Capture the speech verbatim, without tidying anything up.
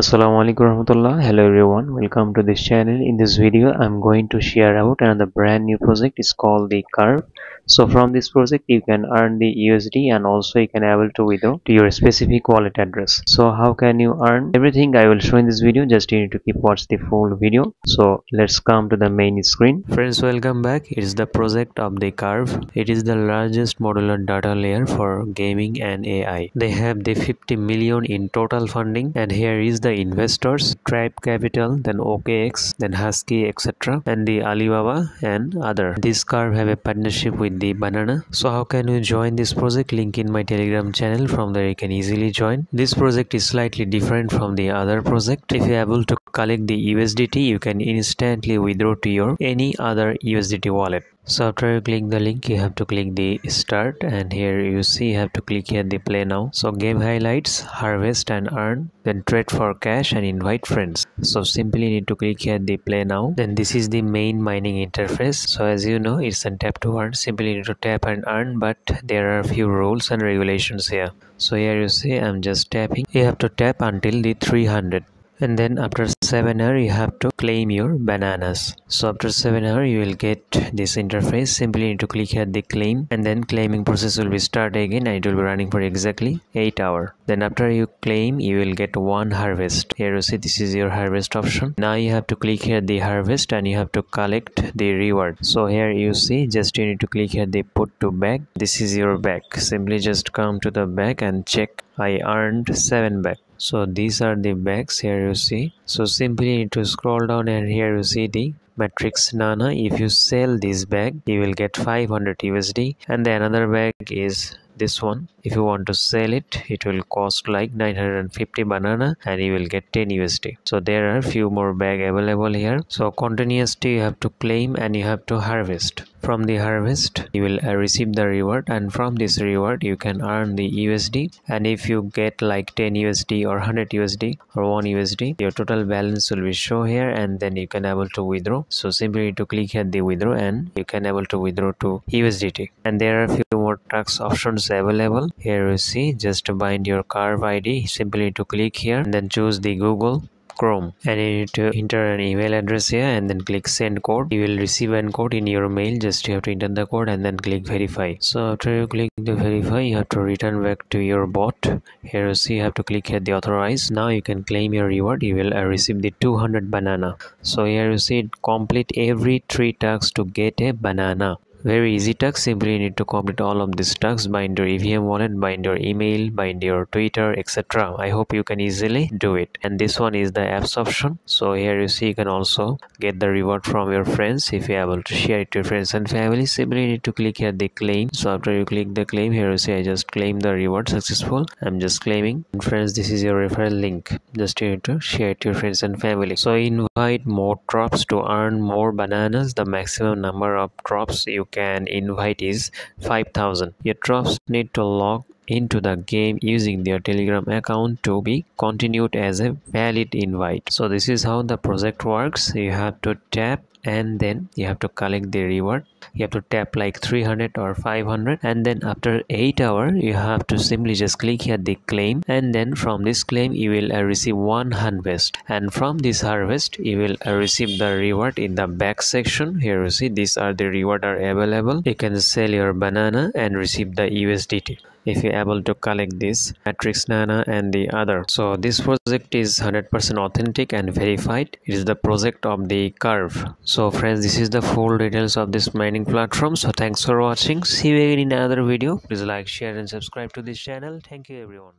Assalamualaikum warahmatullah. Hello everyone, welcome to this channel. In this video I'm going to share out another brand new project. It's called the CARV. So from this project you can earn the U S D and also you can able to withdraw to your specific wallet address. So how can you earn everything? I will show in this video, just you need to keep watch the full video. So let's come to the main screen. Friends, welcome back. It is the project of the CARV. It is the largest modular data layer for gaming and A I. They have the fifty million in total funding, and here is the The investors: Tribe Capital, then O K X, then Husky, et cetera, and the Alibaba and other. This CARV have a partnership with the Banana. So how can you join this project? Link in my Telegram channel. From there you can easily join. This project is slightly different from the other project. If you are able to collect the U S D T, you can instantly withdraw to your any other U S D T wallet. So after you click the link, you have to click the start, and here you see you have to click here the play now. So game highlights, harvest and earn, then trade for cash and invite friends. So simply need to click here the play now. Then this is the main mining interface. So as you know, it's on tap to earn. Simply need to tap and earn, but there are few rules and regulations here. So here you see I'm just tapping. You have to tap until the three hundred. And then after seven hours you have to claim your bananas. So after seven hours you will get this interface. Simply need to click here the claim, and then claiming process will be started again, and it will be running for exactly eight hours. Then after you claim you will get one harvest. Here you see this is your harvest option. Now you have to click here the harvest and you have to collect the reward. So here you see just you need to click here the put to back. This is your back. Simply just come to the back and check I earned seven back. So these are the bags here you see. So simply need to scroll down, and here you see the matrix nana. If you sell this bag you will get five hundred U S D, and the another bag is this one. If you want to sell it, it will cost like nine hundred fifty banana and you will get ten U S D. So there are few more bag available here. So continuously you have to claim and you have to harvest. From the harvest you will receive the reward, and from this reward you can earn the U S D. And if you get like ten U S D or one hundred U S D or one U S D, your total balance will be show here, and then you can able to withdraw. So simply to click here the withdraw and you can able to withdraw to U S D T. And there are few more tax options available. Here you see just bind your CARV I D. Simply to click here and then choose the Google Chrome, and you need to enter an email address here and then click send code. You will receive an code in your mail. Just you have to enter the code and then click verify. So after you click the verify you have to return back to your bot. Here you see you have to click here the authorize. Now you can claim your reward. You will receive the two hundred banana. So here you see complete every three tasks to get a banana. Very easy task. Simply you need to complete all of these tasks. Bind your E V M wallet, bind your email, bind your Twitter, et cetera. I hope you can easily do it. And this one is the apps option. So here you see you can also get the reward from your friends. If you are able to share it to your friends and family, simply you need to click here the claim. So after you click the claim, here you see I just claim the reward successful. I'm just claiming. And friends, this is your referral link. Just you need to share it to your friends and family. So invite more drops to earn more bananas. The maximum number of drops you can invite is five thousand. Your drops need to log into the game using their Telegram account to be continued as a valid invite. So this is how the project works. You have to tap and then you have to collect the reward. You have to tap like three hundred or five hundred, and then after eight hours you have to simply just click here the claim, and then from this claim you will receive one harvest, and from this harvest you will receive the reward in the back section. Here you see these are the reward are available. You can sell your banana and receive the U S D T if you're able to collect this matrix nana and the other. So this project is one hundred percent authentic and verified. It is the project of the CARV. So friends, this is the full details of this mining platform. So thanks for watching. See you again in another video. Please like, share and subscribe to this channel. Thank you everyone.